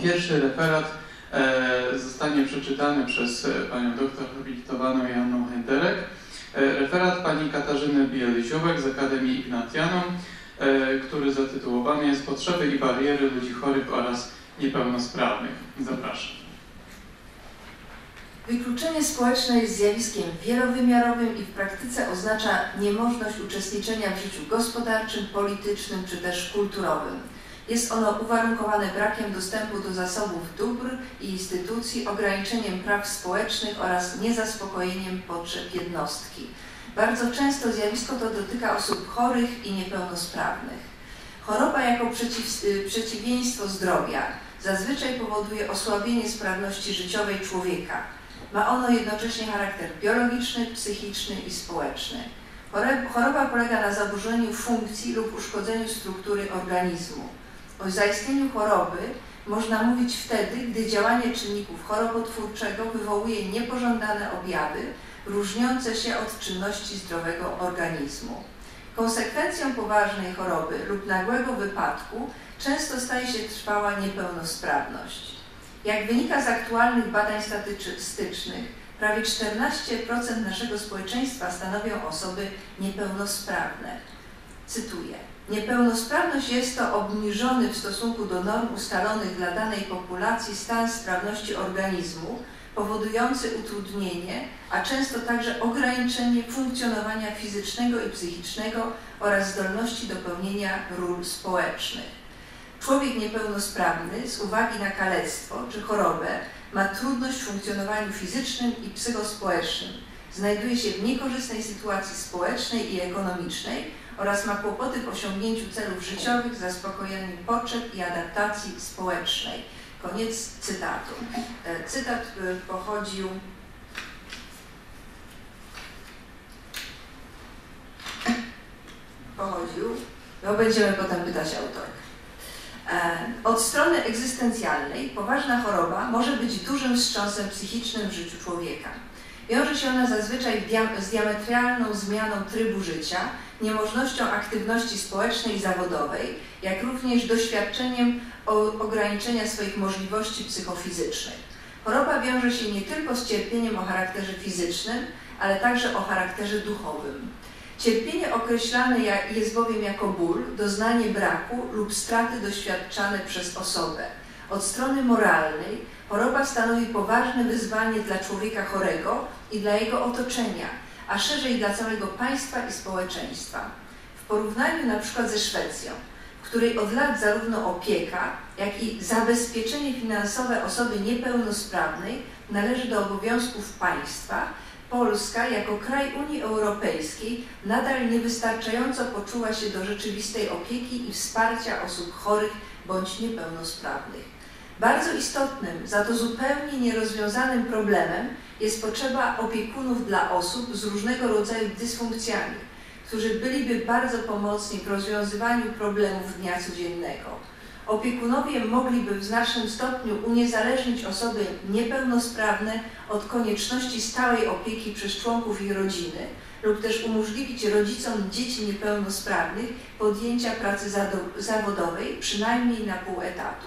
Pierwszy referat zostanie przeczytany przez panią doktor habilitowaną Janę Hendelek. Referat pani Katarzyny Biel-Ziółek z Akademii Ignatianą, który zatytułowany jest Potrzeby i bariery ludzi chorych oraz niepełnosprawnych. Zapraszam. Wykluczenie społeczne jest zjawiskiem wielowymiarowym i w praktyce oznacza niemożność uczestniczenia w życiu gospodarczym, politycznym czy też kulturowym. Jest ono uwarunkowane brakiem dostępu do zasobów dóbr i instytucji, ograniczeniem praw społecznych oraz niezaspokojeniem potrzeb jednostki. Bardzo często zjawisko to dotyka osób chorych i niepełnosprawnych. Choroba jako przeciwieństwo zdrowia zazwyczaj powoduje osłabienie sprawności życiowej człowieka. Ma ono jednocześnie charakter biologiczny, psychiczny i społeczny. Choroba polega na zaburzeniu funkcji lub uszkodzeniu struktury organizmu. O zaistnieniu choroby można mówić wtedy, gdy działanie czynników chorobotwórczego wywołuje niepożądane objawy różniące się od czynności zdrowego organizmu. Konsekwencją poważnej choroby lub nagłego wypadku często staje się trwała niepełnosprawność. Jak wynika z aktualnych badań statystycznych, prawie 14% naszego społeczeństwa stanowią osoby niepełnosprawne. Cytuję. Niepełnosprawność jest to obniżony w stosunku do norm ustalonych dla danej populacji stan sprawności organizmu, powodujący utrudnienie, a często także ograniczenie funkcjonowania fizycznego i psychicznego oraz zdolności do pełnienia ról społecznych. Człowiek niepełnosprawny z uwagi na kalectwo czy chorobę ma trudność w funkcjonowaniu fizycznym i psychospołecznym, znajduje się w niekorzystnej sytuacji społecznej i ekonomicznej oraz ma kłopoty w osiągnięciu celów życiowych, zaspokojeniu potrzeb i adaptacji społecznej. Koniec cytatu. Cytat pochodził no będziemy potem pytać autorkę. Od strony egzystencjalnej poważna choroba może być dużym wstrząsem psychicznym w życiu człowieka. Wiąże się ona zazwyczaj z diametralną zmianą trybu życia, niemożnością aktywności społecznej i zawodowej, jak również doświadczeniem ograniczenia swoich możliwości psychofizycznych. Choroba wiąże się nie tylko z cierpieniem o charakterze fizycznym, ale także o charakterze duchowym. Cierpienie określane jest bowiem jako ból, doznanie braku lub straty doświadczane przez osobę. Od strony moralnej choroba stanowi poważne wyzwanie dla człowieka chorego i dla jego otoczenia, a szerzej dla całego państwa i społeczeństwa. W porównaniu na przykład ze Szwecją, w której od lat zarówno opieka, jak i zabezpieczenie finansowe osoby niepełnosprawnej należy do obowiązków państwa, Polska jako kraj Unii Europejskiej nadal niewystarczająco poczuła się do rzeczywistej opieki i wsparcia osób chorych bądź niepełnosprawnych. Bardzo istotnym, za to zupełnie nierozwiązanym problemem jest potrzeba opiekunów dla osób z różnego rodzaju dysfunkcjami, którzy byliby bardzo pomocni w rozwiązywaniu problemów dnia codziennego. Opiekunowie mogliby w znacznym stopniu uniezależnić osoby niepełnosprawne od konieczności stałej opieki przez członków ich rodziny lub też umożliwić rodzicom dzieci niepełnosprawnych podjęcia pracy zawodowej przynajmniej na pół etatu.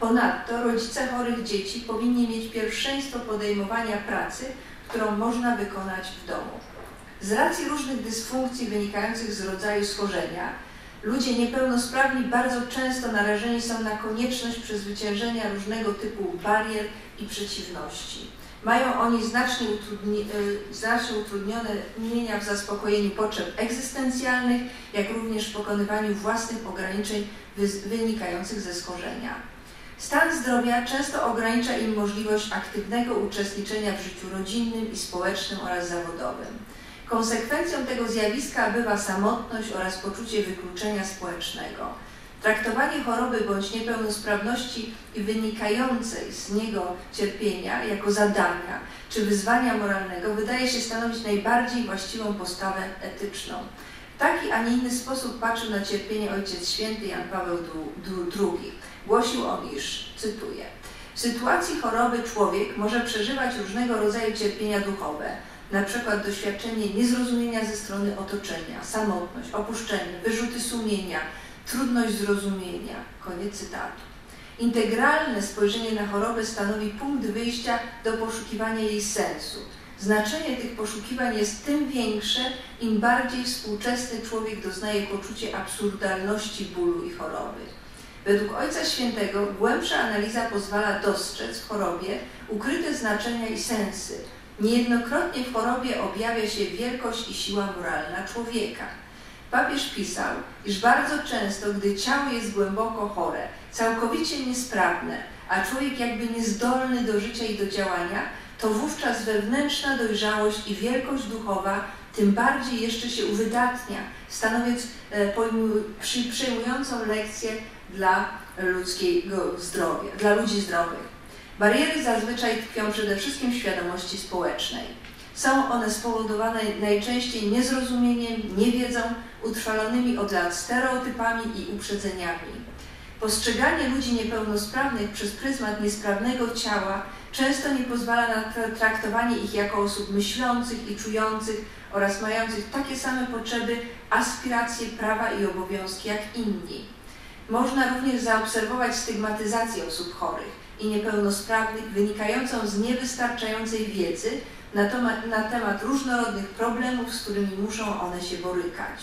Ponadto rodzice chorych dzieci powinni mieć pierwszeństwo podejmowania pracy, którą można wykonać w domu. Z racji różnych dysfunkcji wynikających z rodzaju schorzenia, ludzie niepełnosprawni bardzo często narażeni są na konieczność przezwyciężenia różnego typu barier i przeciwności. Mają oni znacznie utrudnienia w zaspokojeniu potrzeb egzystencjalnych, jak również w pokonywaniu własnych ograniczeń wynikających ze schorzenia. Stan zdrowia często ogranicza im możliwość aktywnego uczestniczenia w życiu rodzinnym i społecznym oraz zawodowym. Konsekwencją tego zjawiska bywa samotność oraz poczucie wykluczenia społecznego. Traktowanie choroby bądź niepełnosprawności i wynikającej z niego cierpienia jako zadania czy wyzwania moralnego wydaje się stanowić najbardziej właściwą postawę etyczną. W taki, a nie inny sposób patrzył na cierpienie Ojciec Święty Jan Paweł II. Głosił on, iż, cytuję, w sytuacji choroby człowiek może przeżywać różnego rodzaju cierpienia duchowe, np. doświadczenie niezrozumienia ze strony otoczenia, samotność, opuszczenie, wyrzuty sumienia, trudność zrozumienia. Koniec cytatu. Integralne spojrzenie na chorobę stanowi punkt wyjścia do poszukiwania jej sensu. Znaczenie tych poszukiwań jest tym większe, im bardziej współczesny człowiek doznaje poczucie absurdalności bólu i choroby. Według Ojca Świętego głębsza analiza pozwala dostrzec w chorobie ukryte znaczenia i sensy. Niejednokrotnie w chorobie objawia się wielkość i siła moralna człowieka. Papież pisał, iż bardzo często, gdy ciało jest głęboko chore, całkowicie niesprawne, a człowiek jakby niezdolny do życia i do działania, to wówczas wewnętrzna dojrzałość i wielkość duchowa tym bardziej jeszcze się uwydatnia, stanowiąc przyjmującą lekcję dla ludzkiego zdrowia, dla ludzi zdrowych. Bariery zazwyczaj tkwią przede wszystkim w świadomości społecznej. Są one spowodowane najczęściej niezrozumieniem, niewiedzą, utrwalonymi od lat stereotypami i uprzedzeniami. Postrzeganie ludzi niepełnosprawnych przez pryzmat niesprawnego ciała często nie pozwala na traktowanie ich jako osób myślących i czujących oraz mających takie same potrzeby, aspiracje, prawa i obowiązki jak inni. Można również zaobserwować stygmatyzację osób chorych i niepełnosprawnych wynikającą z niewystarczającej wiedzy na temat różnorodnych problemów, z którymi muszą one się borykać.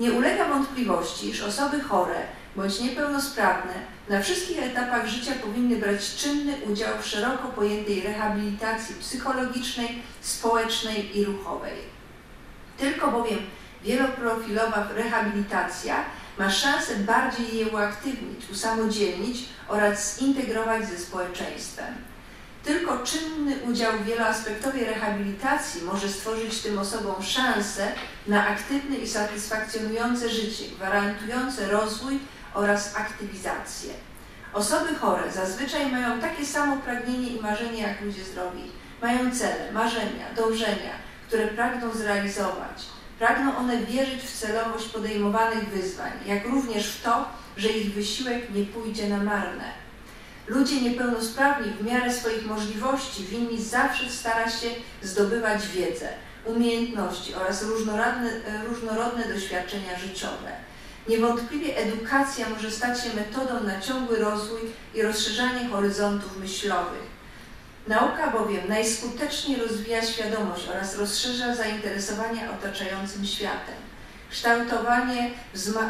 Nie ulega wątpliwości, iż osoby chore bądź niepełnosprawne na wszystkich etapach życia powinny brać czynny udział w szeroko pojętej rehabilitacji psychologicznej, społecznej i ruchowej. Tylko bowiem wieloprofilowa rehabilitacja ma szansę bardziej je uaktywnić, usamodzielnić oraz zintegrować ze społeczeństwem. Tylko czynny udział w wieloaspektowej rehabilitacji może stworzyć tym osobom szansę na aktywne i satysfakcjonujące życie, gwarantujące rozwój oraz aktywizację. Osoby chore zazwyczaj mają takie samo pragnienie i marzenie jak ludzie zdrowi. Mają cele, marzenia, dążenia, które pragną zrealizować. Pragną one wierzyć w celowość podejmowanych wyzwań, jak również w to, że ich wysiłek nie pójdzie na marne. Ludzie niepełnosprawni w miarę swoich możliwości winni zawsze starać się zdobywać wiedzę, umiejętności oraz różnorodne doświadczenia życiowe. Niewątpliwie edukacja może stać się metodą na ciągły rozwój i rozszerzanie horyzontów myślowych. Nauka bowiem najskuteczniej rozwija świadomość oraz rozszerza zainteresowanie otaczającym światem.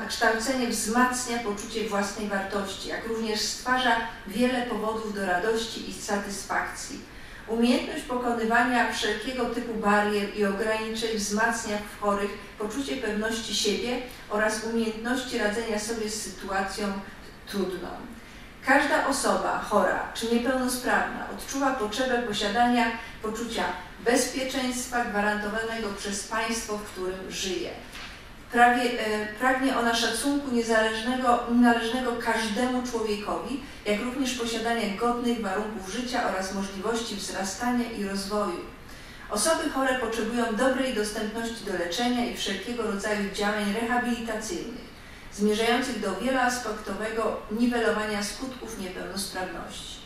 Kształcenie wzmacnia poczucie własnej wartości, jak również stwarza wiele powodów do radości i satysfakcji. Umiejętność pokonywania wszelkiego typu barier i ograniczeń wzmacnia w chorych poczucie pewności siebie oraz umiejętności radzenia sobie z sytuacją trudną. Każda osoba chora czy niepełnosprawna odczuwa potrzebę posiadania poczucia bezpieczeństwa gwarantowanego przez państwo, w którym żyje. Pragnie ona szacunku należnego każdemu człowiekowi, jak również posiadania godnych warunków życia oraz możliwości wzrastania i rozwoju. Osoby chore potrzebują dobrej dostępności do leczenia i wszelkiego rodzaju działań rehabilitacyjnych, zmierzających do wieloaspektowego niwelowania skutków niepełnosprawności.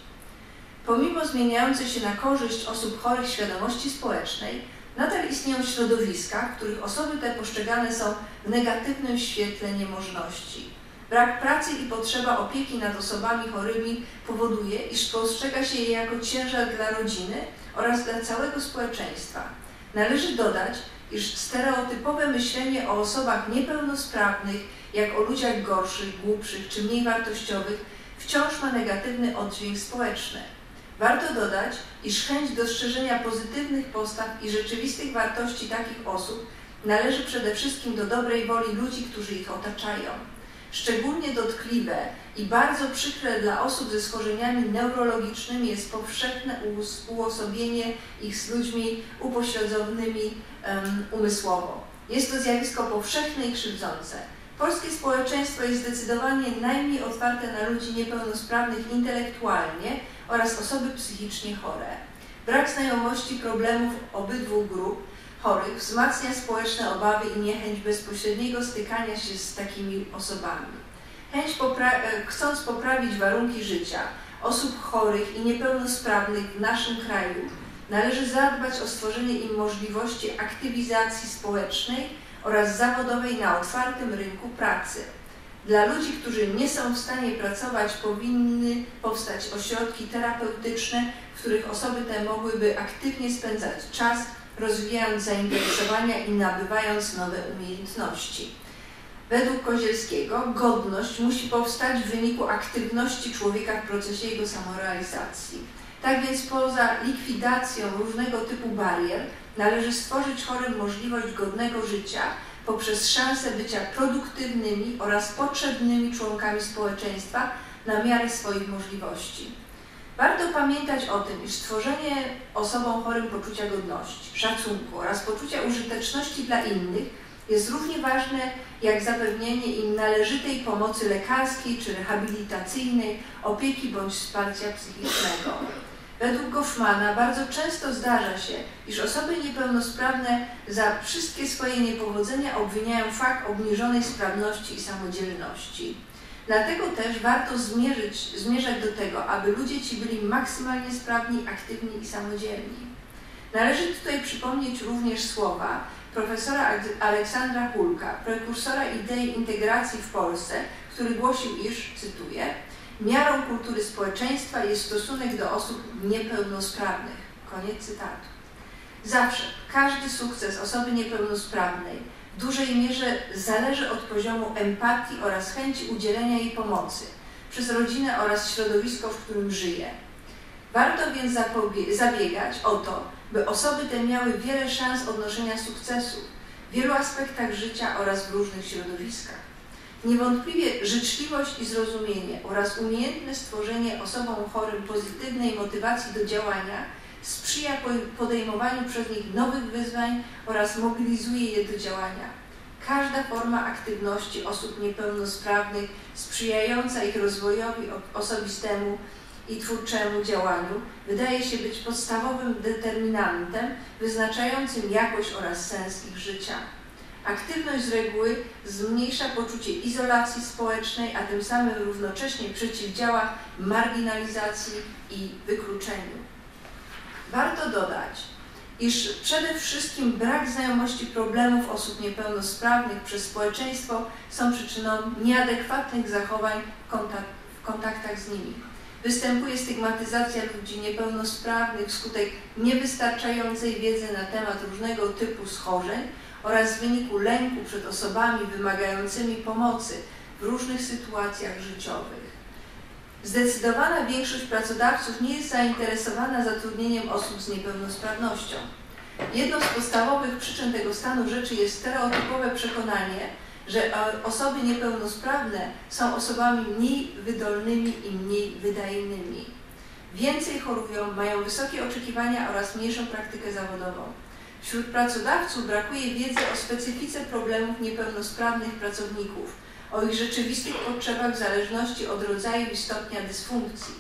Pomimo zmieniającej się na korzyść osób chorych świadomości społecznej, nadal istnieją środowiska, w których osoby te postrzegane są w negatywnym świetle niemożności. Brak pracy i potrzeba opieki nad osobami chorymi powoduje, iż postrzega się je jako ciężar dla rodziny oraz dla całego społeczeństwa. Należy dodać, iż stereotypowe myślenie o osobach niepełnosprawnych jak o ludziach gorszych, głupszych czy mniej wartościowych, wciąż ma negatywny oddźwięk społeczny. Warto dodać, iż chęć dostrzeżenia pozytywnych postaw i rzeczywistych wartości takich osób należy przede wszystkim do dobrej woli ludzi, którzy ich otaczają. Szczególnie dotkliwe i bardzo przykre dla osób ze schorzeniami neurologicznymi jest powszechne uosobienie ich z ludźmi upośledzonymi umysłowo. Jest to zjawisko powszechne i krzywdzące. Polskie społeczeństwo jest zdecydowanie najmniej otwarte na ludzi niepełnosprawnych intelektualnie oraz osoby psychicznie chore. Brak znajomości problemów obydwu grup chorych wzmacnia społeczne obawy i niechęć bezpośredniego stykania się z takimi osobami. Chcąc poprawić warunki życia osób chorych i niepełnosprawnych w naszym kraju, należy zadbać o stworzenie im możliwości aktywizacji społecznej oraz zawodowej na otwartym rynku pracy. Dla ludzi, którzy nie są w stanie pracować, powinny powstać ośrodki terapeutyczne, w których osoby te mogłyby aktywnie spędzać czas, rozwijając zainteresowania i nabywając nowe umiejętności. Według Kozielskiego godność musi powstać w wyniku aktywności człowieka w procesie jego samorealizacji. Tak więc poza likwidacją różnego typu barier należy stworzyć chorym możliwość godnego życia poprzez szansę bycia produktywnymi oraz potrzebnymi członkami społeczeństwa na miarę swoich możliwości. Warto pamiętać o tym, iż stworzenie osobom chorym poczucia godności, szacunku oraz poczucia użyteczności dla innych jest równie ważne jak zapewnienie im należytej pomocy lekarskiej czy rehabilitacyjnej, opieki bądź wsparcia psychicznego. Według Goffmana bardzo często zdarza się, iż osoby niepełnosprawne za wszystkie swoje niepowodzenia obwiniają fakt obniżonej sprawności i samodzielności. Dlatego też warto zmierzać do tego, aby ludzie ci byli maksymalnie sprawni, aktywni i samodzielni. Należy tutaj przypomnieć również słowa profesora Aleksandra Hulka, prekursora idei integracji w Polsce, który głosił, iż, cytuję, miarą kultury społeczeństwa jest stosunek do osób niepełnosprawnych. Koniec cytatu. Zawsze każdy sukces osoby niepełnosprawnej w dużej mierze zależy od poziomu empatii oraz chęci udzielenia jej pomocy przez rodzinę oraz środowisko, w którym żyje. Warto więc zabiegać o to, by osoby te miały wiele szans odnoszenia sukcesu w wielu aspektach życia oraz w różnych środowiskach. Niewątpliwie życzliwość i zrozumienie oraz umiejętne stworzenie osobom chorym pozytywnej motywacji do działania sprzyja podejmowaniu przez nich nowych wyzwań oraz mobilizuje je do działania. Każda forma aktywności osób niepełnosprawnych sprzyjająca ich rozwojowi osobistemu i twórczemu działaniu wydaje się być podstawowym determinantem wyznaczającym jakość oraz sens ich życia. Aktywność z reguły zmniejsza poczucie izolacji społecznej, a tym samym równocześnie przeciwdziała marginalizacji i wykluczeniu. Warto dodać, iż przede wszystkim brak znajomości problemów osób niepełnosprawnych przez społeczeństwo są przyczyną nieadekwatnych zachowań w kontaktach z nimi. Występuje stygmatyzacja ludzi niepełnosprawnych wskutek niewystarczającej wiedzy na temat różnego typu schorzeń oraz w wyniku lęku przed osobami wymagającymi pomocy w różnych sytuacjach życiowych. Zdecydowana większość pracodawców nie jest zainteresowana zatrudnieniem osób z niepełnosprawnością. Jedną z podstawowych przyczyn tego stanu rzeczy jest stereotypowe przekonanie, że osoby niepełnosprawne są osobami mniej wydolnymi i mniej wydajnymi. Więcej chorują, mają wysokie oczekiwania oraz mniejszą praktykę zawodową. Wśród pracodawców brakuje wiedzy o specyfice problemów niepełnosprawnych pracowników, o ich rzeczywistych potrzebach w zależności od rodzaju i stopnia dysfunkcji.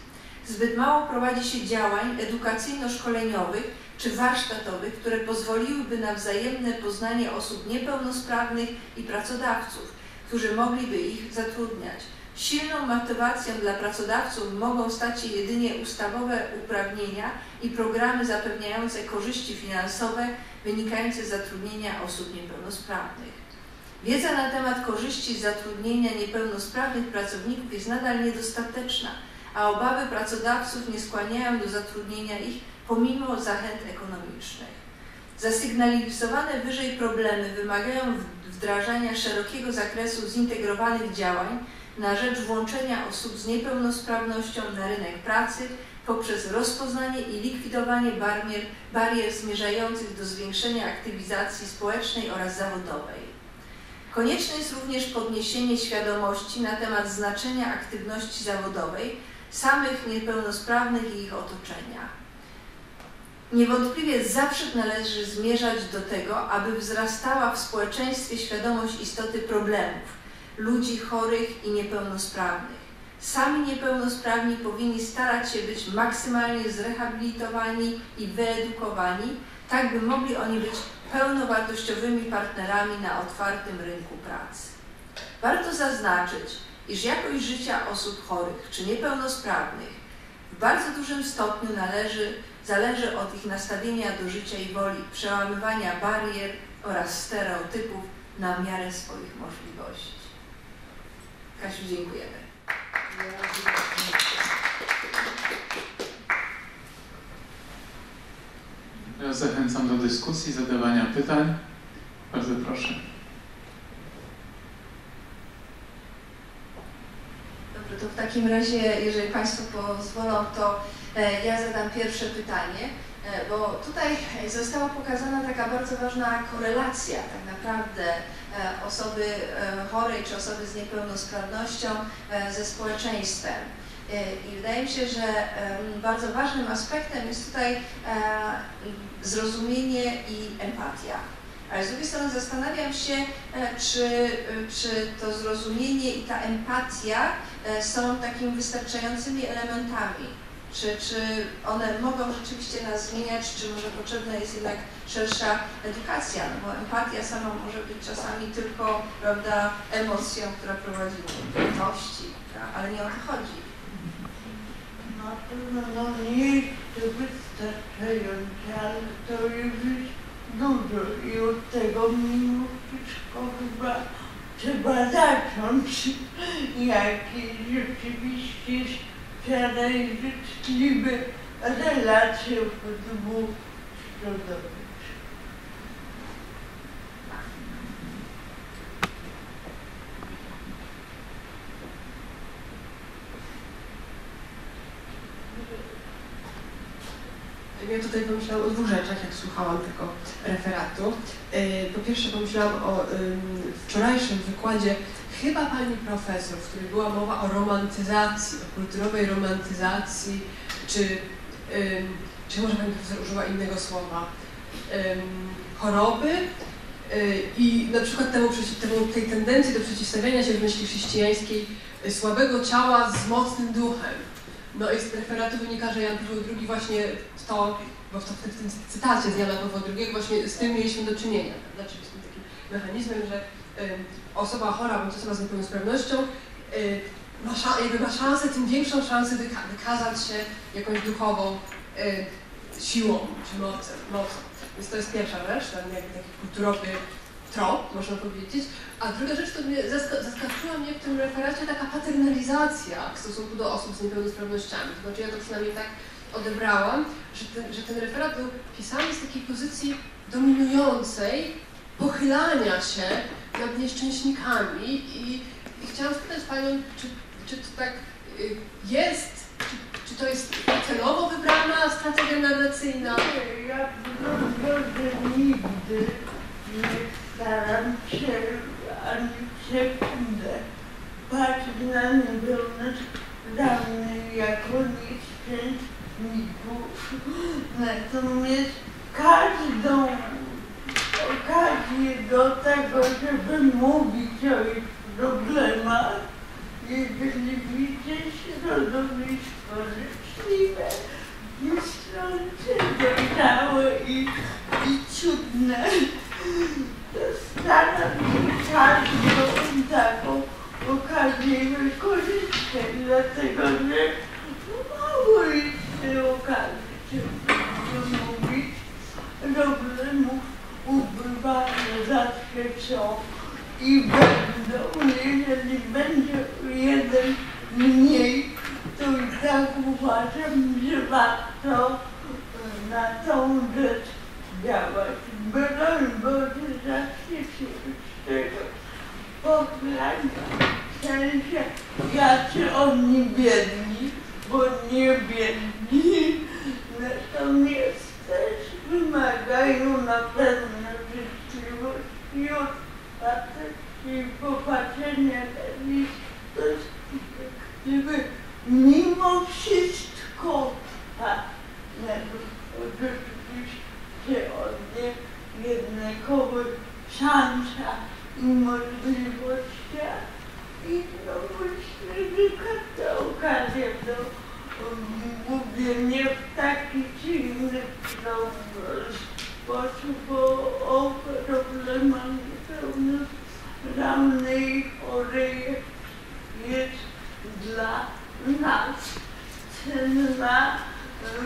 Zbyt mało prowadzi się działań edukacyjno-szkoleniowych czy warsztatowych, które pozwoliłyby na wzajemne poznanie osób niepełnosprawnych i pracodawców, którzy mogliby ich zatrudniać. Silną motywacją dla pracodawców mogą stać się jedynie ustawowe uprawnienia i programy zapewniające korzyści finansowe wynikające z zatrudnienia osób niepełnosprawnych. Wiedza na temat korzyści z zatrudnienia niepełnosprawnych pracowników jest nadal niedostateczna, a obawy pracodawców nie skłaniają do zatrudnienia ich pomimo zachęt ekonomicznych. Zasygnalizowane wyżej problemy wymagają wdrażania szerokiego zakresu zintegrowanych działań na rzecz włączenia osób z niepełnosprawnością na rynek pracy poprzez rozpoznanie i likwidowanie barier zmierzających do zwiększenia aktywizacji społecznej oraz zawodowej. Konieczne jest również podniesienie świadomości na temat znaczenia aktywności zawodowej samych niepełnosprawnych i ich otoczenia. Niewątpliwie zawsze należy zmierzać do tego, aby wzrastała w społeczeństwie świadomość istoty problemów ludzi chorych i niepełnosprawnych. Sami niepełnosprawni powinni starać się być maksymalnie zrehabilitowani i wyedukowani, tak by mogli oni być pełnowartościowymi partnerami na otwartym rynku pracy. Warto zaznaczyć, iż jakość życia osób chorych czy niepełnosprawnych w bardzo dużym stopniu zależy od ich nastawienia do życia i woli, przełamywania barier oraz stereotypów na miarę swoich możliwości. Kasiu, dziękujemy. Ja zachęcam do dyskusji, zadawania pytań. Bardzo proszę. Dobrze, to w takim razie, jeżeli Państwo pozwolą, to ja zadam pierwsze pytanie, bo tutaj została pokazana taka bardzo ważna korelacja tak naprawdę osoby chorej czy osoby z niepełnosprawnością ze społeczeństwem. I wydaje mi się, że bardzo ważnym aspektem jest tutaj zrozumienie i empatia. Ale z drugiej strony zastanawiam się, czy to zrozumienie i ta empatia są takimi wystarczającymi elementami. Czy one mogą rzeczywiście nas zmieniać, czy może potrzebna jest jednak szersza edukacja, no bo empatia sama może być czasami tylko, prawda, emocją, która prowadzi do trudności, ale nie o to chodzi. Na pewno nie jest to wystarczające, ale to jest dużo i od tego mimo wszystko chyba trzeba zacząć, jakie rzeczywiście wczoraj życzliwe relacje w dwóch środowiskach. Ja tutaj pomyślałam o dwóch rzeczach, jak słuchałam tego referatu. Po pierwsze pomyślałam o wczorajszym wykładzie chyba pani profesor, w której była mowa o romantyzacji, o kulturowej romantyzacji, czy może pani profesor użyła innego słowa, choroby i na przykład tej tendencji do przeciwstawiania się w myśli chrześcijańskiej słabego ciała z mocnym duchem. No i z referatu wynika, że Jan Paweł II właśnie w tym cytacie z Jana Pawła II właśnie z tym mieliśmy do czynienia. Znaczy z tym takim mechanizmem, że osoba chora bądź osoba z niepełnosprawnością ma szansę, tym większą szansę wykazać się jakąś duchową siłą czy mocą. Więc to jest pierwsza rzecz, ten jakby taki kulturowy trop, można powiedzieć. A druga rzecz, to mnie zaskoczyła mnie w tym referacie taka paternalizacja w stosunku do osób z niepełnosprawnościami. To znaczy ja to przynajmniej tak odebrałam, że ten referat był pisany z takiej pozycji dominującej pochylania się nad nieszczęśnikami i chciałam spytać Panią, czy to tak jest, czy to jest celowo wybrana strategia narracyjna? Ja nigdy nie staram się ani sekundę patrzeć na niepełność dawnych jako nieszczęśników. Natomiast okazję do tego, żeby mówić o ich problemach, jeżeli widzę środowisko życzliwe, myślące, dojrzałe i cudne, to staram się każdą taką okazję wykorzystać, dlatego że mało jest tej okazji, żeby mówić problemów. Ubywane zawsze są i będą, jeżeli będzie jeden mniej, to i tak uważam, że warto na tą rzecz działać. Broń Boże, zawsze się z tego poprawiam. W sensie, jacy oni biedni, bo nie biedni, natomiast też wymagają na pewno życzliwości, otwartości i popatrzenia na nich z perspektywy mimo wszystko patrzonego, rzeczywiście od niej jednakowych szansa i możliwościach i no myślę, że każda okazja do mówienia w taki czy inny sposób o problemach niepełnosprawnych chorych jest dla nas cenna,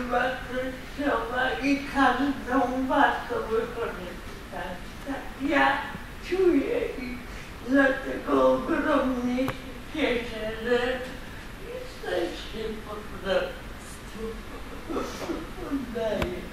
wartościowa i każdą warto wykorzystać. Tak ja czuję i dlatego ogromnie się Niedzielę i szczęście poddaństwu oddaję.